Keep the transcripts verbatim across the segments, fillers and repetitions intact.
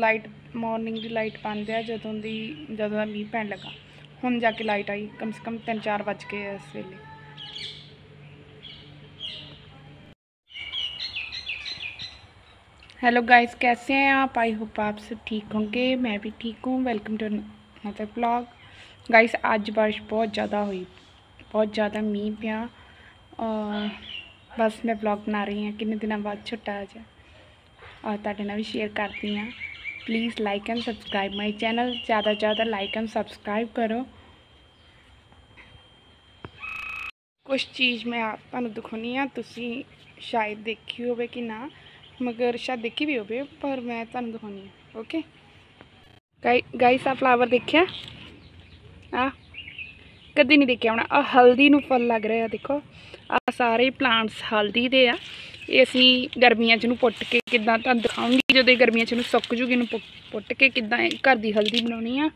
Light morning की light पाँद जदों की जदों का मीह पैन लगा हुण जाके लाइट आई कम से कम तीन चार बज के इस वेले। हेलो गाइस, कैसे हैं आप? आई होप आप सब ठीक होंगे, मैं भी ठीक हूँ। Welcome to another vlog. Guys आज बारिश बहुत ज़्यादा हुई, बहुत ज़्यादा मींह पिया और बस मैं व्लॉग बना रही हूँ किन्ने दिनों बाद छोटा जा और तुहाडे नाल भी शेयर करती हूँ। Please like and subscribe my channel, ज़्यादा से ज़्यादा लाइक एंड सबसक्राइब करो। कुछ चीज़ मैं आप तुहानूं दिखाउणी आ, तुसीं शायद देखी होवे कि ना, मगर शायद देखी भी हो पे, पर मैं तुहानूं दिखाउणी आ। ओके गाइस, आ फ्लावर देखिया, आ कदी नहीं देखिया होना। आ हल्दी नूं फल लग रहा है, देखो आ सारे प्लांट्स हल्दी दे आ। ये असीं गर्मियां च नूं पुट के किदां तुहानूं दिखाऊंगी, जदों गर्मियां च नूं सुक जूगी, इहनूं पुट के किदां घर दी हल्दी बनाउणी आ,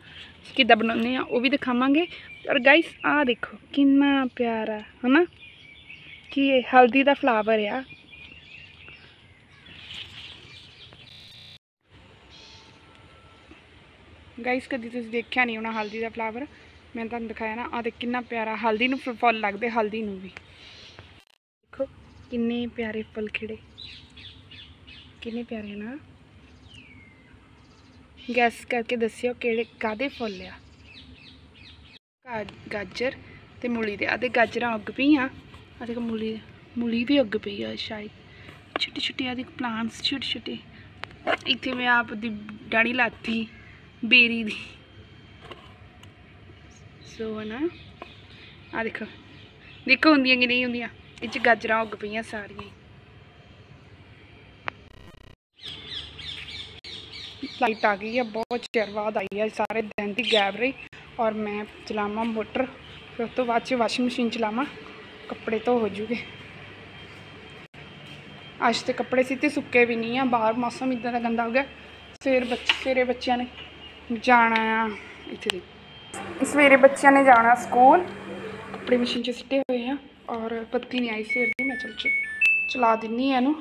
किदां बनाउने आ ओह भी दिखावांगे। और गाइस आ देखो कितना प्यारा है ना कि ये हल्दी दा फ्लावर आ। गाइस कभी तुम देखा नहीं होना हल्दी का फ्लावर, मैं तुम दिखाया ना। आते कि प्यारा हल्दी नूं फल लगते, हल्दी नूं भी देखो किन्ने प्यारे फल खिड़े, किन्ने प्यारे ना। गैस करके दस्यो किहड़े कादे फल आ। गाजर ते मूली दे आते गाजरां उग पईआं, आते मूली मूली भी उग पई आ शायद। छोटे छोटे आते प्लांट्स छोटे छोटे, इत्थे मैं आप दी डाणी लाती बेरी दी सो है ना। आ देखो देखो होंदियां कि नहीं होंदियां, इच गाजरां उग पईआं सारियां। लाइट आ गई है, बहुत चिर बाद आई है, सारे दिन की गैप रही। और मैं चलावां मोटर, फिर उस तो बाद वाशिंग मशीन चलावां, कपड़े धो हो जूगे। अज तो कपड़े सीते सुके भी नहीं आ, बाहर मौसम इदां दा गंदा हो गया। सवेरे बच्चे सवेरे बच्चों ने जाना है, इतने सवेरे बच्चों ने जाना स्कूल, कपड़े मशीन च सिटे हुए हैं और बत्ती नहीं आई सवेर की। मैं चल च चला दिनी है इनू।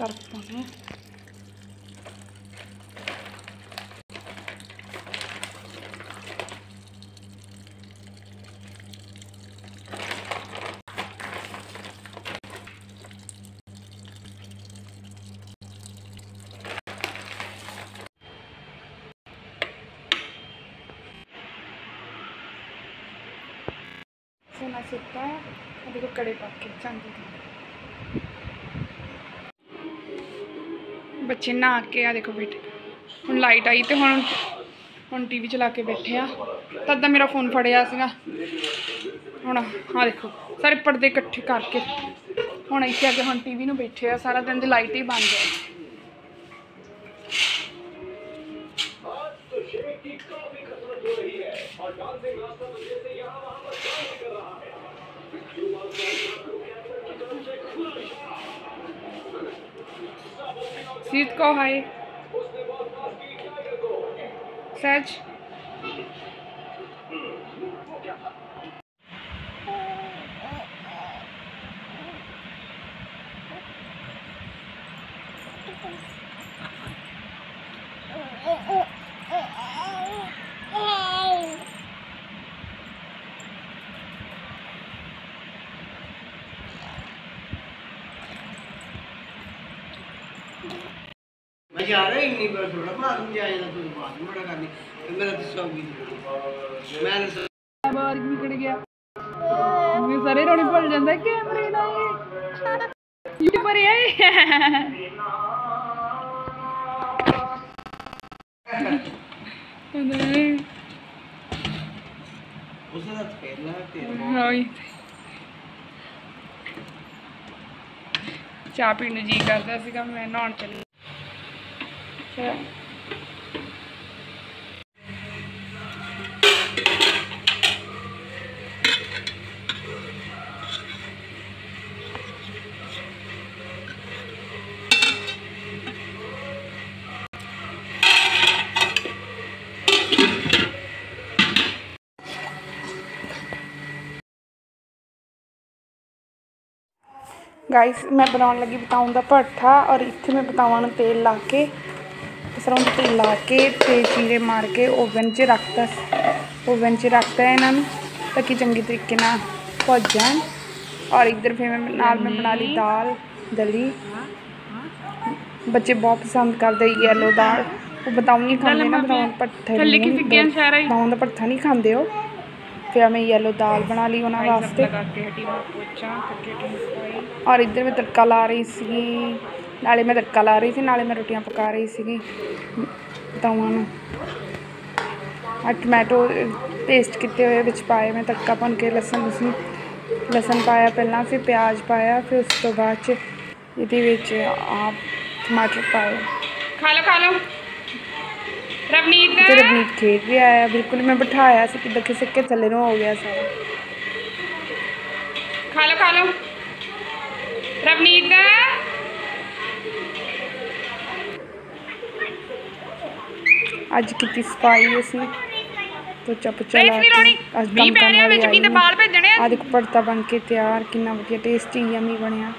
सर्फ पाने सुता है, अभी को कड़े पाके चाहते बच्चे ना आके। आ देखो बैठे हूँ, लाइट आई तो हम हम टीवी चला के बैठे आ, तद मेरा फोन फड़िया हूँ। हाँ देखो सारे पर्दे इकट्ठे करके हम इतने आके हम टीवी में बैठे आ, सारा दिन लाइट ही बंद है। सीट को हाय सच जा रहा इन्नी बार थोड़ा बाद में जाएगा, तो बाद में बड़ा करनी मेरा तो शौक ही नहीं। मैंने बार बिगड़ गया, मैं सारे रोने पड़ जाता कैमरे ना, ये यूट्यूबर है। उसे रात पहला तेरा हाय चाय पीने जी करता सीगा, मैं नहाण चली। गाइस मैं बनाने लगी बताऊँ का भट्ठा और इतने मैं बतावा तेल ला के सरों का तेल ला के ते चीरे मार के ओवन च रखता ओवन च रखता इन्हों ताकि चंगी तरीके भुज जाए। और इधर फिर मैं नाल मैं बना ली दाल दली, बच्चे बहुत पसंद करते येलो दाल। वो बताऊँगी खाने ना ब्राउन भट्ठा ब्राउन का भट्ठा नहीं खाते हो। फिर मैं येलो दाल बना ली उन्होंने वास्ते। और इधर मैं तड़का ला रही सी, नाले मैं तड़का ला रही थी, नाले मैं रोटियां पका रही सी। बताऊँ टमैटो पेस्ट किए हुए बच्चे पाए मैं तड़का भुन के, लसन लसन लसन पाया पहला, फिर प्याज पाया, फिर उस तो बाद आप टमाटर पाए। खा लो खा लो। ravneet ने ravneet खेत भी आया, बिल्कुल मैं बिठाया सी कि देखे सिक्के थले नो हो गया सारा। खा लो खा लो। ravneet ने आज कितनी सफाई ऐसी तो चपचा आज भरता बन के तैयार कि वधिया टेस्टी यमी बनया।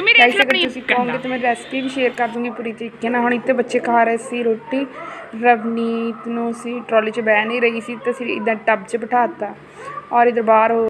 अगर तुम कहोगे तो मैं रेसिपी भी शेयर कर दूँगी पूरी तरीके ना। हम इतने बच्चे खा रहे सी रोटी, ravneet नूं सी ट्रॉली च बह नहीं रही सी तो इधर टब च बिठाता और इधर बाहर हो